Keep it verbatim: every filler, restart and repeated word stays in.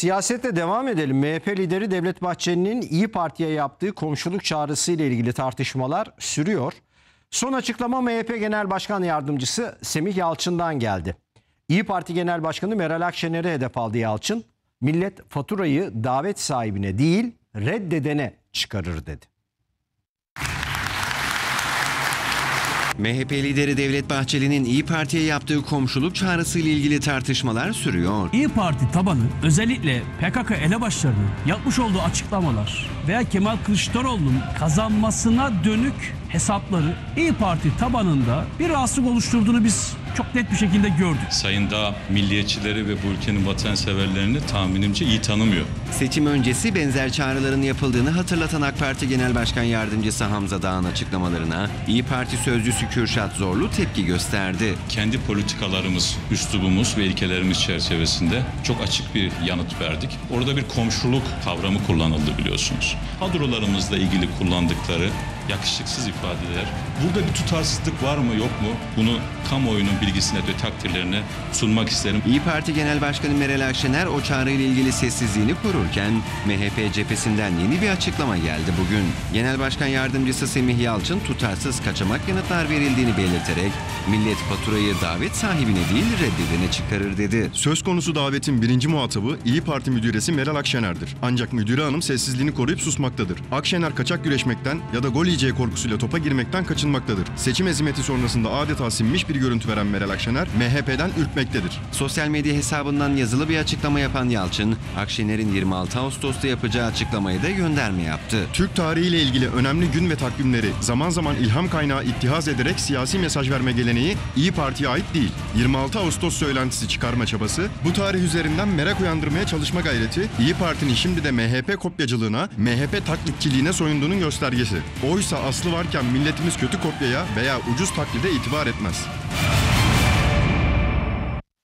Siyasete devam edelim. M H P lideri Devlet Bahçeli'nin İyi Parti'ye yaptığı komşuluk çağrısı ile ilgili tartışmalar sürüyor. Son açıklama M H P Genel Başkan Yardımcısı Semih Yalçın'dan geldi. İyi Parti Genel Başkanı Meral Akşener'e hedef aldı Yalçın. Millet faturayı davet sahibine değil reddedene çıkarır dedi. M H P lideri Devlet Bahçeli'nin İyi Parti'ye yaptığı komşuluk çağrısı ile ilgili tartışmalar sürüyor. İyi Parti tabanı özellikle P K K elebaşlarının yapmış olduğu açıklamalar veya Kemal Kılıçdaroğlu'nun kazanmasına dönük hesapları İyi Parti tabanında bir rahatsızlık oluşturduğunu biz çok net bir şekilde gördük. Sayın Dağ milliyetçileri ve bu ülkenin vatanseverlerini tahminimce iyi tanımıyor. Seçim öncesi benzer çağrıların yapıldığını hatırlatan AK Parti Genel Başkan Yardımcısı Hamza Dağ'ın açıklamalarına İyi Parti sözcüsü Kürşat Zorlu tepki gösterdi. Kendi politikalarımız, üslubumuz ve ilkelerimiz çerçevesinde çok açık bir yanıt verdik. Orada bir komşuluk kavramı kullanıldı biliyorsunuz. Kadrolarımızla ilgili kullandıkları yakışıksız ifadeler. Burada bir tutarsızlık var mı yok mu? Bunu kamuoyunun bilgisine ve takdirlerine sunmak isterim. İyi Parti Genel Başkanı Meral Akşener o çağrıyla ilgili sessizliğini korurken M H P cephesinden yeni bir açıklama geldi bugün. Genel Başkan Yardımcısı Semih Yalçın tutarsız kaçamak yanıtlar verildiğini belirterek millet faturayı davet sahibine değil reddedene çıkarır dedi. Söz konusu davetin birinci muhatabı İyi Parti müdüresi Meral Akşener'dir. Ancak müdüre hanım sessizliğini koruyup susmaktadır. Akşener kaçak güreşmekten ya da gol yiyeceği korkusuyla topa girmekten kaçınmaktadır. Seçim hezimeti sonrasında adeta sinmiş bir görüntü veren Meral Akşener, M H P'den ürkmektedir. Sosyal medya hesabından yazılı bir açıklama yapan Yalçın, Akşener'in yirmi altı Ağustos'ta yapacağı açıklamayı da gönderme yaptı. Türk tarihiyle ilgili önemli gün ve takvimleri zaman zaman ilham kaynağı ittihaz ederek siyasi mesaj verme geleneği İyi Parti'ye ait değil. yirmi altı Ağustos söylentisi çıkarma çabası, bu tarih üzerinden merak uyandırmaya çalışma gayreti, İyi Parti'nin şimdi de M H P kopyacılığına, M H P taklitçiliğine soyunduğunun göstergesi. Oysa aslı varken milletimiz kötü kopyaya veya ucuz taklide itibar etmez.